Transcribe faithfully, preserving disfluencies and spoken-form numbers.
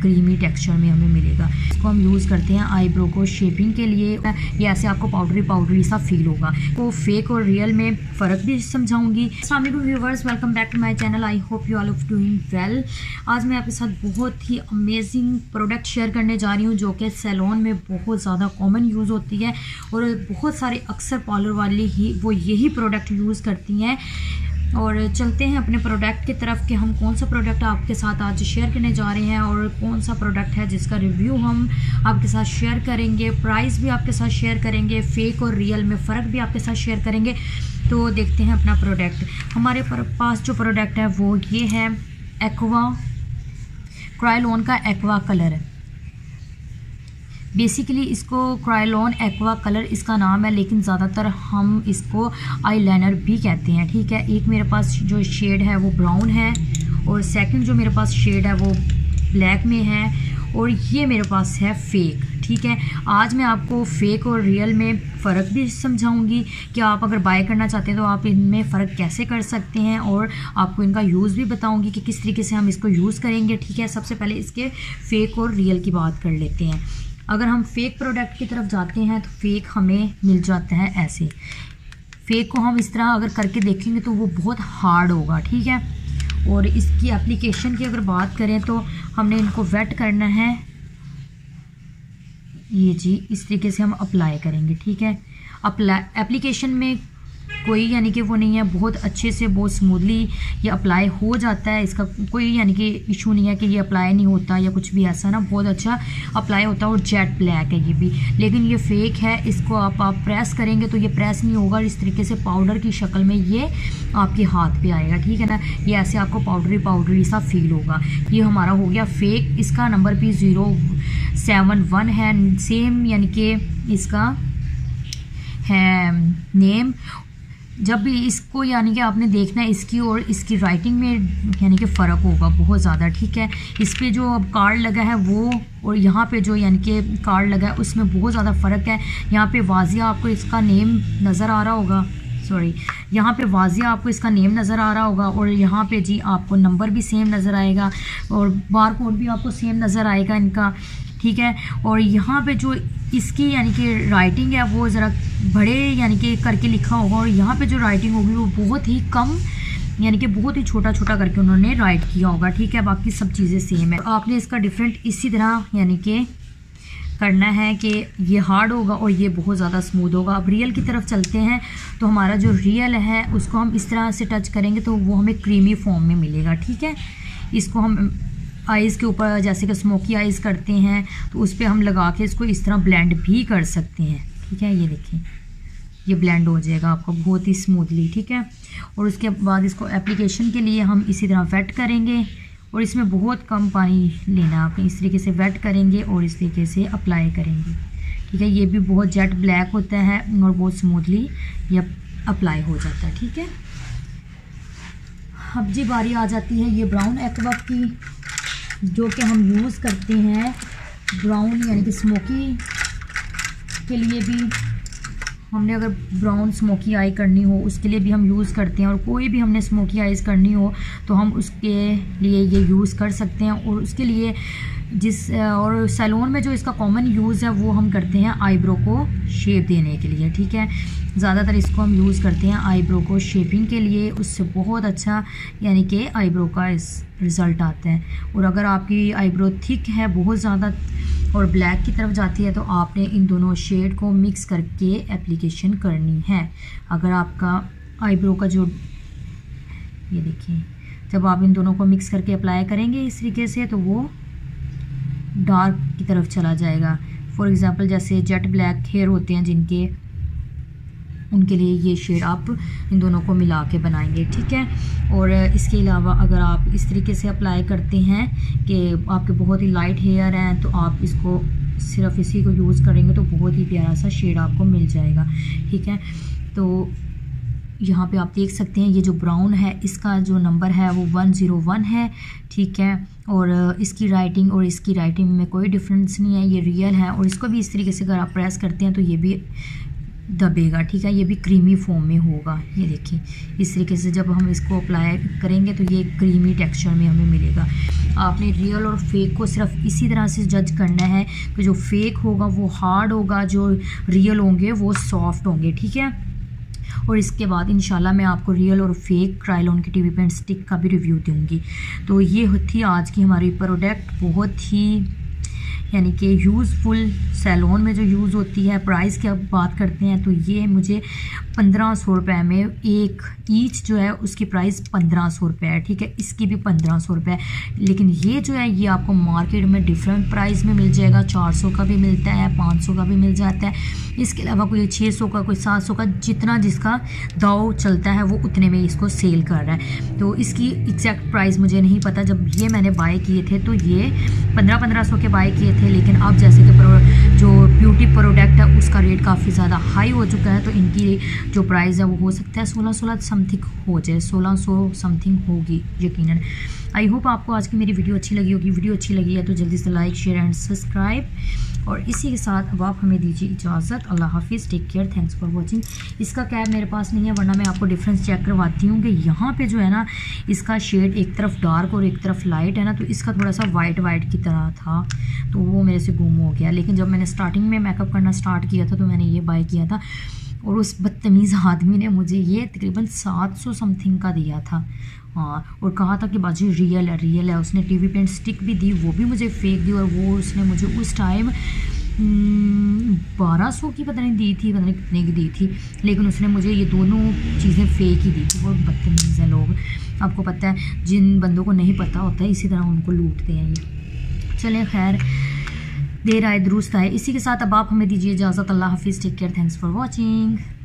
Creamy texture में हमें मिलेगा। इसको हम यूज़ करते हैं आईब्रो को शेपिंग के लिए। ये ऐसे आपको पाउडरी पाउडरी सा फील होगा। तो फेक और रियल में फ़र्क भी समझाऊंगी। अस्सलाम वालेकुम viewers, welcome back to my channel. I hope you all are doing well. आज मैं आपके साथ बहुत ही अमेजिंग प्रोडक्ट शेयर करने जा रही हूँ जो कि सैलून में बहुत ज़्यादा कॉमन यूज़ होती है और बहुत सारे अक्सर पार्लर वाले ही वो यही प्रोडक्ट यूज़ करती हैं। और चलते हैं अपने प्रोडक्ट की तरफ कि हम कौन सा प्रोडक्ट आपके साथ आज शेयर करने जा रहे हैं और कौन सा प्रोडक्ट है जिसका रिव्यू हम आपके साथ शेयर करेंगे, प्राइस भी आपके साथ शेयर करेंगे, फेक और रियल में फ़र्क भी आपके साथ शेयर करेंगे। तो देखते हैं अपना प्रोडक्ट। हमारे पास जो प्रोडक्ट है वो ये है एक्वा क्रायोलान का एक्वा कलर है। बेसिकली इसको क्रायोलान एक्वा कलर इसका नाम है, लेकिन ज़्यादातर हम इसको आईलाइनर भी कहते हैं, ठीक है। एक मेरे पास जो शेड है वो ब्राउन है और सेकंड जो मेरे पास शेड है वो ब्लैक में है और ये मेरे पास है फेक, ठीक है। आज मैं आपको फेक और रियल में फ़र्क भी समझाऊंगी कि आप अगर बाय करना चाहते हैं तो आप इनमें फ़र्क कैसे कर सकते हैं और आपको इनका यूज़ भी बताऊंगी कि किस तरीके से हम इसको यूज़ करेंगे, ठीक है। सबसे पहले इसके फ़ेक और रियल की बात कर लेते हैं। अगर हम फेक प्रोडक्ट की तरफ जाते हैं तो फेक हमें मिल जाता है ऐसे। फेक को हम इस तरह अगर करके देखेंगे तो वो बहुत हार्ड होगा, ठीक है। और इसकी एप्लीकेशन की अगर बात करें तो हमने इनको वेट करना है, ये जी इस तरीके से हम अप्लाई करेंगे, ठीक है। अप्लाई एप्लीकेशन में कोई यानी कि वो नहीं है, बहुत अच्छे से बहुत स्मूथली ये अप्लाई हो जाता है। इसका कोई यानी कि इशू नहीं है कि ये अप्लाई नहीं होता या कुछ भी ऐसा ना, बहुत अच्छा अप्लाई होता है। और जेट ब्लैक है ये भी, लेकिन ये फेक है। इसको आप आप प्रेस करेंगे तो ये प्रेस नहीं होगा, इस तरीके से पाउडर की शक्ल में ये आपके हाथ पे आएगा, ठीक है ना। ये ऐसे आपको पाउडरी पाउडरी सा फील होगा। ये हमारा हो गया फेक। इसका नंबर भी ज़ीरो सेवन वन है, सेम यानी कि इसका है नेम। जब भी इसको यानी कि आपने देखना है इसकी और इसकी राइटिंग में यानी कि फ़र्क होगा बहुत ज़्यादा, ठीक है। इस पर जो अब कार्ड लगा है वो और यहाँ पे जो यानी कि कार्ड लगा है उसमें बहुत ज़्यादा फ़र्क है। यहाँ पे वाजिया आपको इसका नेम नज़र आ रहा होगा, सॉरी यहाँ पे वाजिया आपको इसका नेम नज़र आ रहा होगा और यहाँ पे जी आपको नंबर भी सेम नज़र आएगा और बार कोड भी आपको सेम नज़र आएगा इनका, ठीक है। और यहाँ पे जो इसकी यानी कि राइटिंग है वो ज़रा बड़े यानी कि करके लिखा होगा और यहाँ पे जो राइटिंग होगी वो बहुत ही कम यानी कि बहुत ही छोटा छोटा करके उन्होंने राइट किया होगा, ठीक है। बाकी सब चीज़ें सेम है। आपने इसका डिफरेंट इसी तरह यानी कि करना है कि ये हार्ड होगा और ये बहुत ज़्यादा स्मूथ होगा। अब रियल की तरफ चलते हैं तो हमारा जो रियल है उसको हम इस तरह से टच करेंगे तो वो हमें क्रीमी फॉर्म में मिलेगा, ठीक है। इसको हम आइज़ के ऊपर जैसे कि स्मोकी आइज़ करते हैं तो उस पर हम लगा के इसको इस तरह ब्लेंड भी कर सकते हैं, ठीक है। ये देखें ये ब्लेंड हो जाएगा आपका बहुत ही स्मूथली, ठीक है। और उसके बाद इसको एप्लीकेशन के लिए हम इसी तरह वेट करेंगे और इसमें बहुत कम पानी लेना आपने, इस तरीके से वेट करेंगे और इस तरीके से अप्लाई करेंगे, ठीक है। ये भी बहुत जेट ब्लैक होता है और बहुत स्मूथली ये अप्लाई हो जाता है, ठीक है। अब जी बारी आ जाती है ये ब्राउन एक्वा की जो कि हम यूज़ करते हैं ब्राउन यानी कि स्मोकी के लिए भी। हमने अगर ब्राउन स्मोकी आई करनी हो उसके लिए भी हम यूज़ करते हैं और कोई भी हमने स्मोकी आईज़ करनी हो तो हम उसके लिए ये यूज़ कर सकते हैं। और उसके लिए जिस और सैलून में जो इसका कॉमन यूज़ है वो हम करते हैं आईब्रो को शेप देने के लिए, ठीक है। ज़्यादातर इसको हम यूज़ करते हैं आईब्रो को शेपिंग के लिए, उससे बहुत अच्छा यानी कि आईब्रो का इस रिज़ल्ट आता है। और अगर आपकी आईब्रो थिक है बहुत ज़्यादा और ब्लैक की तरफ जाती है तो आपने इन दोनों शेड को मिक्स करके एप्लीकेशन करनी है। अगर आपका आईब्रो का जो ये देखिए जब आप इन दोनों को मिक्स करके अप्लाई करेंगे इस तरीके से तो वो डार्क की तरफ चला जाएगा। फॉर एग्ज़ाम्पल जैसे जेट ब्लैक हेयर होते हैं जिनके, उनके लिए ये शेड आप इन दोनों को मिला के बनाएंगे, ठीक है। और इसके अलावा अगर आप इस तरीके से अप्लाई करते हैं कि आपके बहुत ही लाइट हेयर हैं तो आप इसको सिर्फ इसी को यूज़ करेंगे तो बहुत ही प्यारा सा शेड आपको मिल जाएगा, ठीक है। तो यहाँ पे आप देख सकते हैं ये जो ब्राउन है इसका जो नंबर है वो वन ज़ीरो वन है, ठीक है। और इसकी राइटिंग और इसकी राइटिंग में कोई डिफरेंस नहीं है, ये रियल है। और इसको भी इस तरीके से अगर आप प्रेस करते हैं तो ये भी दबेगा, ठीक है। ये भी क्रीमी फॉर्म में होगा, ये देखिए इस तरीके से जब हम इसको अप्लाई करेंगे तो ये क्रीमी टेक्सचर में हमें मिलेगा। आपने रियल और फेक को सिर्फ इसी तरह से जज करना है कि जो फेक होगा वो हार्ड होगा, जो रियल होंगे वो सॉफ्ट होंगे, ठीक है। और इसके बाद इंशाल्लाह मैं आपको रियल और फेक क्रायोलान की टीवी पेंट स्टिक का भी रिव्यू दूंगी। तो ये थी आज की हमारी प्रोडक्ट, बहुत ही यानी कि यूज़फुल, सैलून में जो यूज़ होती है। प्राइस की अब बात करते हैं तो ये मुझे पंद्रह सौ रुपये में एक ईच जो है उसकी प्राइस पंद्रह सौ रुपये है, ठीक है। इसकी भी पंद्रह सौ रुपये, लेकिन ये जो है ये आपको मार्केट में डिफरेंट प्राइस में मिल जाएगा। चार सौ का भी मिलता है, पाँच सौ का भी मिल जाता है, इसके अलावा कोई छः सौ का, कोई सात सौ का, जितना जिसका दाव चलता है वो उतने में इसको सेल कर रहा है। तो इसकी एग्जैक्ट प्राइस मुझे नहीं पता, जब ये मैंने बाय किए थे तो ये पंद्रह पंद्रह सौ के बाय किए थे, लेकिन अब जैसे कि जो ब्यूटी प्रोडक्ट है उसका रेट काफ़ी ज़्यादा हाई हो चुका है तो इनकी जो प्राइस है वो हो सकता है सोलह सोलह समथिंग हो जाए, सोलह सौ समथिंग होगी यकीनन। आई होप आपको आज की मेरी वीडियो अच्छी लगी होगी। वीडियो अच्छी लगी है तो जल्दी से लाइक, शेयर एंड सब्सक्राइब। और इसी के साथ अब आप हमें दीजिए इजाज़त। अल्लाह हाफिज़, take care, thanks for watching. इसका कैप मेरे पास नहीं है वरना मैं आपको डिफरेंस चेक करवाती हूँ कि यहाँ पे जो है ना इसका शेड एक तरफ डार्क और एक तरफ लाइट है ना, तो इसका थोड़ा सा वाइट वाइट की तरह था तो वो मेरे से गुम हो गया। लेकिन जब मैंने स्टार्टिंग में मेकअप करना स्टार्ट किया था तो मैंने ये बाय किया था और उस बदतमीज़ आदमी ने मुझे ये तकरीबन सात सौ समथिंग का दिया था, हाँ, और कहा था कि बाजी रियल है रियल है। उसने टीवी पेंट स्टिक भी दी, वो भी मुझे फेक दी, और वो उसने मुझे उस टाइम बारह सौ की पता नहीं दी थी, पता नहीं कितने की दी थी, लेकिन उसने मुझे ये दोनों चीज़ें फेक ही दी थी। बहुत बदतमीज़ हैं लोग, आपको पता है जिन बंदों को नहीं पता होता है इसी तरह उनको लूटते हैं ये। चले खैर, देर आए दुरुस्त आए। इसी के साथ अब आप हमें दीजिए इजाज़त। अल्लाह हाफिज़, take care, thanks for watching.